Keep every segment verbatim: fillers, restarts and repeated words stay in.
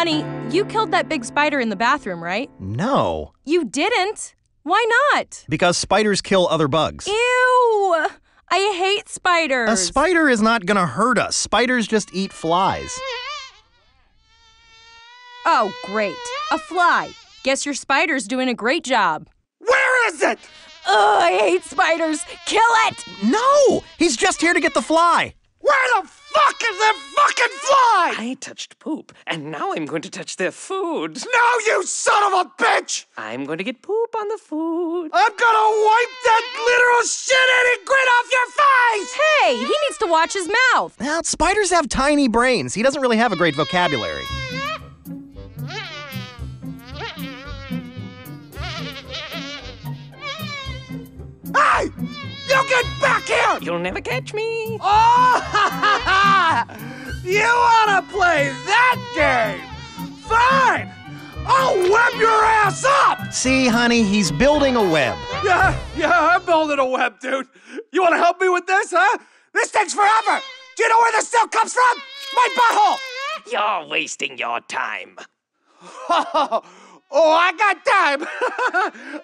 Honey, you killed that big spider in the bathroom, right? No. You didn't? Why not? Because spiders kill other bugs. Ew! I hate spiders. A spider is not gonna hurt us. Spiders just eat flies. Oh, great. A fly. Guess your spider's doing a great job. Where is it? Oh, I hate spiders. Kill it! No! He's just here to get the fly. Where the fuck is that fucking fly? I touched poop, and now I'm going to touch their food. No, you son of a bitch! I'm going to get poop on the food. I'm gonna wipe that literal shit-eating grin off your face! Hey, he needs to watch his mouth. Now, spiders have tiny brains. He doesn't really have a great vocabulary. Hey! You get back here! You'll never catch me. Oh, ha, ha, ha! You wanna play that game? Fine! I'll web your ass up! See, honey, he's building a web. Yeah, yeah, I'm building a web, dude. You wanna help me with this, huh? This takes forever! Do you know where this silk comes from? My butthole! You're wasting your time. Oh, I got time.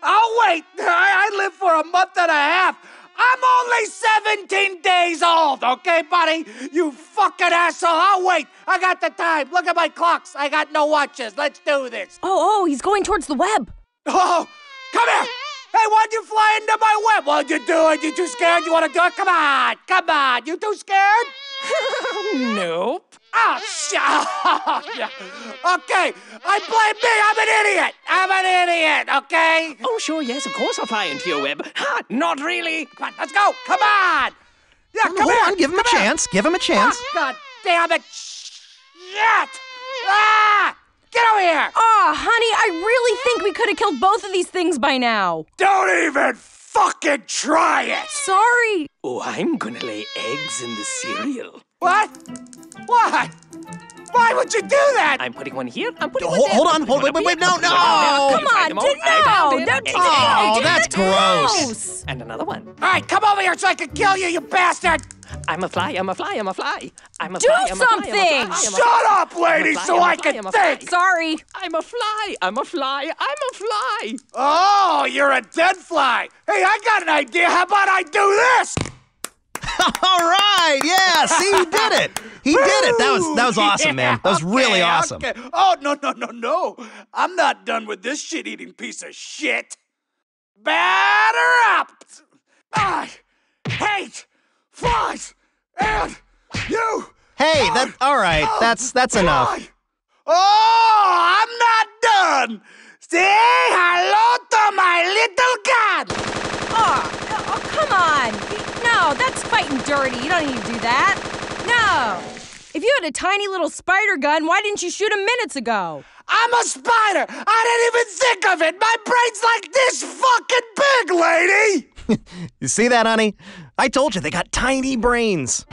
I'll wait. I, I live for a month and a half. I'm only seventeen days old, okay, buddy? You fucking asshole. I'll wait. I got the time. Look at my clocks. I got no watches. Let's do this. Oh, oh, he's going towards the web. Oh, come here. Hey, why'd you fly into my web? What'd you do it? You too scared? You want to do it? Come on. Come on. You too scared? Nope. Oh, shit. Okay, I blame me. I'm an idiot. I'm an idiot, okay? Oh, sure, yes, of course I'll fly into your web. Ha, not really. Come on, let's go. Come on. Yeah, come Hold on. on. Give him come a chance. Here. Give him a chance. Oh, God damn it. Shit. Ah, get over here. Oh, honey, I really think we could have killed both of these things by now. Don't even fucking try it. Sorry. Oh, I'm going to lay eggs in the cereal. What? Why? Why would you do that? I'm putting one here. I'm putting oh, one hold, there. Hold on. Hold on. Wait, wait, wait. No, no. Come on. No. Oh, that's gross. And another one. All right, come over here so I can kill you, you bastard. I'm a fly. I'm a fly. I'm a fly. I'm a do fly. Do something. Shut up, lady, so I can think. Sorry. I'm a fly. I'm a fly. I'm a fly. Oh, you're a dead fly. Hey, I got an idea. How about I do this? All right, yeah, see, he did it. He did it. That was that was awesome, man. That was okay, really awesome. Okay. Oh, no, no, no, no. I'm not done with this shit-eating piece of shit. Batter up. I hate flies and you. Hey, that, all right, that's, that's enough. Oh, I'm not done. Say hello to my little god. Oh, oh come on. No, that's fighting dirty. You don't need to do that. No. If you had a tiny little spider gun, why didn't you shoot him minutes ago? I'm a spider. I didn't even think of it. My brain's like this fucking big, lady. You see that, honey? I told you, they got tiny brains.